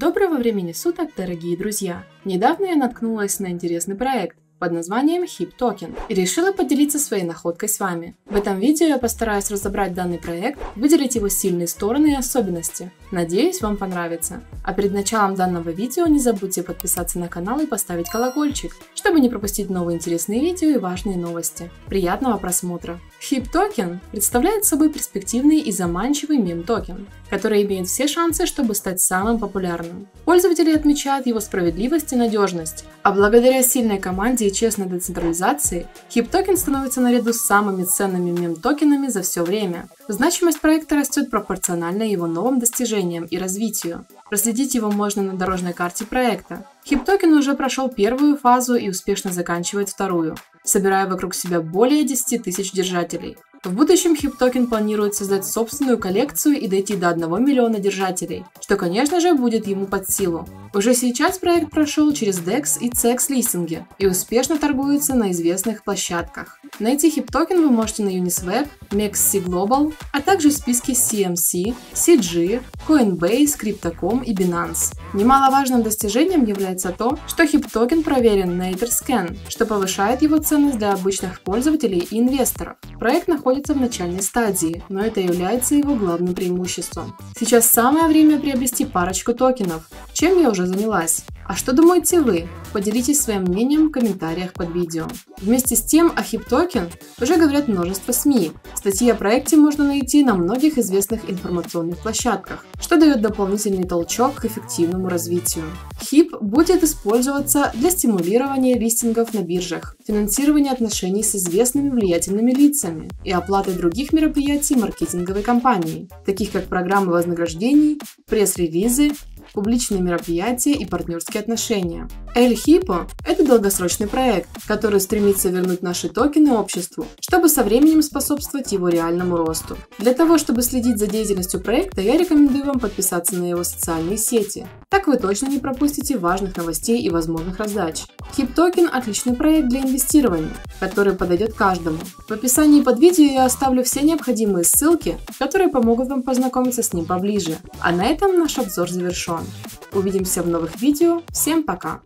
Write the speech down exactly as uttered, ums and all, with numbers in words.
Доброго времени суток, дорогие друзья! Недавно я наткнулась на интересный проект под названием Hipp Token и решила поделиться своей находкой с вами. В этом видео я постараюсь разобрать данный проект, выделить его сильные стороны и особенности. Надеюсь, вам понравится. А перед началом данного видео не забудьте подписаться на канал и поставить колокольчик, чтобы не пропустить новые интересные видео и важные новости. Приятного просмотра! Hipp Token представляет собой перспективный и заманчивый мем-токен, который имеет все шансы, чтобы стать самым популярным. Пользователи отмечают его справедливость и надежность, а благодаря сильной команде и честной децентрализации Hipp Token становится наряду с самыми ценными мем-токенами за все время. Значимость проекта растет пропорционально его новым достижениям и развитию. Проследить его можно на дорожной карте проекта. Hipp Token уже прошел первую фазу и успешно заканчивает вторую, собирая вокруг себя более десяти тысяч держателей. В будущем Hipp Token планирует создать собственную коллекцию и дойти до одного миллиона держателей, что, конечно же, будет ему под силу. Уже сейчас проект прошел через декс и си экс листинги и успешно торгуется на известных площадках. Найти Hipp Token вы можете на Unisweb, эм и икс си Global, а также в списке си эм си, си джи, Coinbase, Crypto точка ком и Binance. Немаловажным достижением является то, что Hipp Token проверен на Etherscan, что повышает его ценность для обычных пользователей и инвесторов. Проект находится в начальной стадии, но это является его главным преимуществом. Сейчас самое время приобрести парочку токенов, чем я уже занялась. А что думаете вы? Поделитесь своим мнением в комментариях под видео. Вместе с тем о Hipp Token уже говорят множество СМИ. Статьи о проекте можно найти на многих известных информационных площадках, что дает дополнительный толчок к эффективному развитию. Hipp будет использоваться для стимулирования листингов на биржах, финансирования отношений с известными влиятельными лицами и оплаты других мероприятий маркетинговой компании, таких как программы вознаграждений, пресс-релизы, публичные мероприятия и партнерские отношения. El Hippo – это долгосрочный проект, который стремится вернуть наши токены обществу, чтобы со временем способствовать его реальному росту. Для того, чтобы следить за деятельностью проекта, я рекомендую вам подписаться на его социальные сети. Так вы точно не пропустите важных новостей и возможных раздач. Hipp Token – отличный проект для инвестирования, который подойдет каждому. В описании под видео я оставлю все необходимые ссылки, которые помогут вам познакомиться с ним поближе. А на этом наш обзор завершен. Увидимся в новых видео. Всем пока!